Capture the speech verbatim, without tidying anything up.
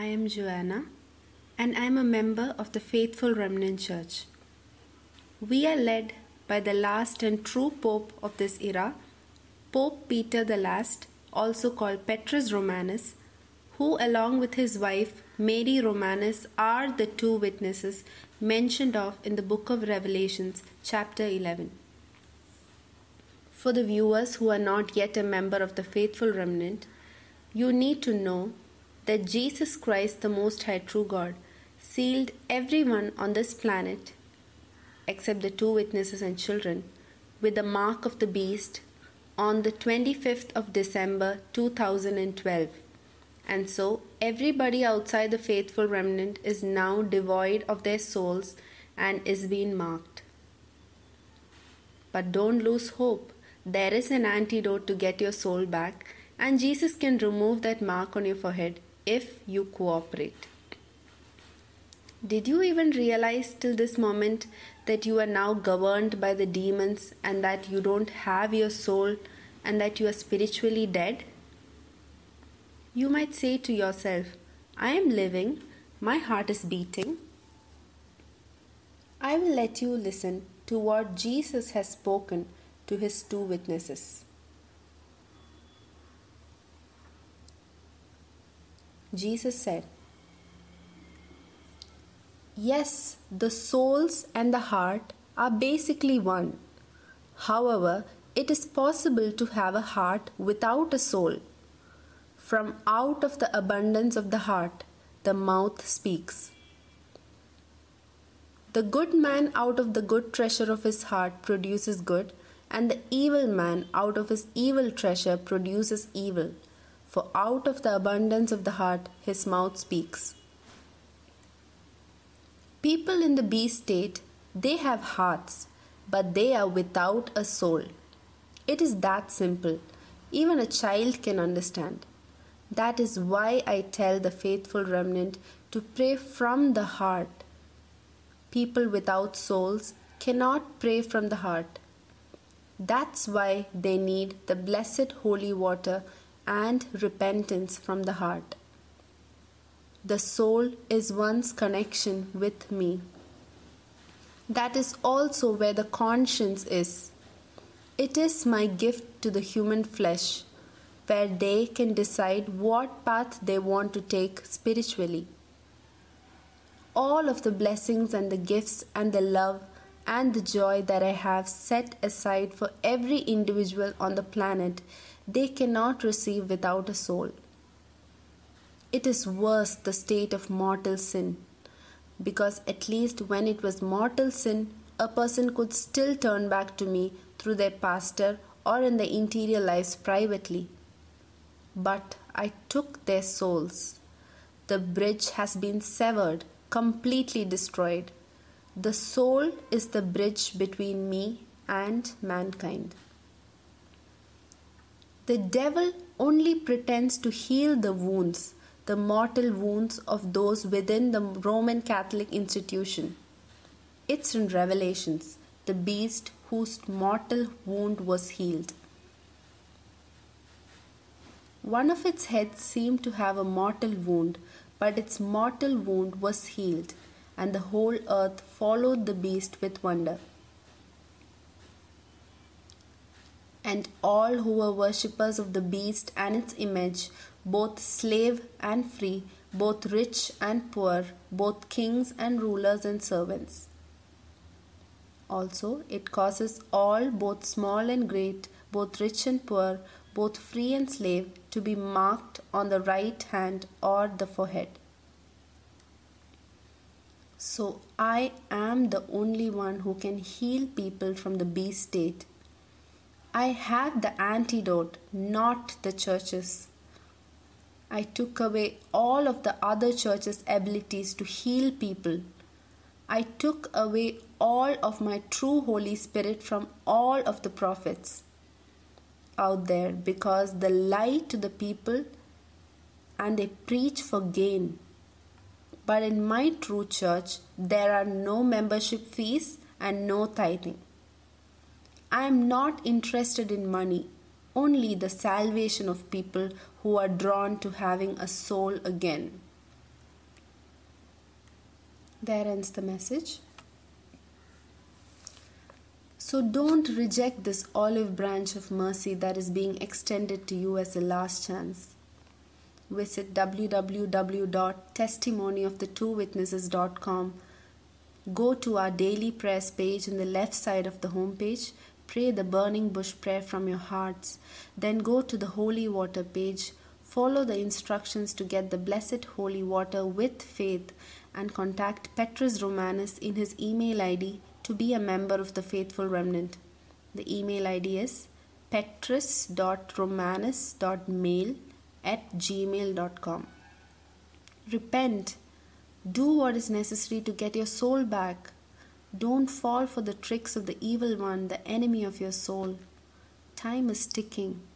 I am Joanna, and I am a member of the Faithful Remnant Church. We are led by the last and true Pope of this era, Pope Peter the Last, also called Petrus Romanus, who along with his wife Mary Romanus are the two witnesses mentioned of in the Book of Revelations, chapter eleven. For the viewers who are not yet a member of the Faithful Remnant, you need to know that Jesus Christ, the Most High True God, sealed everyone on this planet, except the two witnesses and children, with the mark of the beast on the twenty-fifth of December two thousand twelve. And so everybody outside the Faithful Remnant is now devoid of their souls and is being marked. But don't lose hope. There is an antidote to get your soul back, and Jesus can remove that mark on your forehead if you cooperate. Did you even realize till this moment that you are now governed by the demons and that you don't have your soul and that you are spiritually dead? You might say to yourself, I am living, my heart is beating. I will let you listen to what Jesus has spoken to his two witnesses. Jesus said, yes, the souls and the heart are basically one. However, it is possible to have a heart without a soul. From out of the abundance of the heart, the mouth speaks. The good man out of the good treasure of his heart produces good, and the evil man out of his evil treasure produces evil. For out of the abundance of the heart, his mouth speaks. People in the beast state, they have hearts, but they are without a soul. It is that simple. Even a child can understand. That is why I tell the Faithful Remnant to pray from the heart. People without souls cannot pray from the heart. That's why they need the blessed holy water and repentance from the heart. The soul is one's connection with me. That is also where the conscience is. It is my gift to the human flesh, where they can decide what path they want to take spiritually. All of the blessings and the gifts and the love and the joy that I have set aside for every individual on the planet, they cannot receive without a soul. It is worse, the state of mortal sin, because at least when it was mortal sin, a person could still turn back to me through their pastor or in their interior lives privately. But I took their souls. The bridge has been severed, completely destroyed. The soul is the bridge between me and mankind. The devil only pretends to heal the wounds, the mortal wounds of those within the Roman Catholic institution. It's in Revelations, the beast whose mortal wound was healed. One of its heads seemed to have a mortal wound, but its mortal wound was healed, and the whole earth followed the beast with wonder. And all who were worshippers of the beast and its image, both slave and free, both rich and poor, both kings and rulers and servants. Also, it causes all, both small and great, both rich and poor, both free and slave, to be marked on the right hand or the forehead. So I am the only one who can heal people from the beast state. I have the antidote, not the churches. I took away all of the other churches' abilities to heal people. I took away all of my true Holy Spirit from all of the prophets out there because they lie to the people and they preach for gain. But in my true church, there are no membership fees and no tithing. I am not interested in money, only the salvation of people who are drawn to having a soul again. There ends the message. So don't reject this olive branch of mercy that is being extended to you as a last chance. Visit w w w dot testimony of the two witnesses dot com. Go to our daily prayers page on the left side of the homepage. Pray the burning bush prayer from your hearts. Then go to the holy water page. Follow the instructions to get the blessed holy water with faith and contact Petrus Romanus in his email I D to be a member of the Faithful Remnant. The email I D is petrus dot romanus dot mail at gmail dot com. Repent. Do what is necessary to get your soul back. Don't fall for the tricks of the evil one, the enemy of your soul. Time is ticking.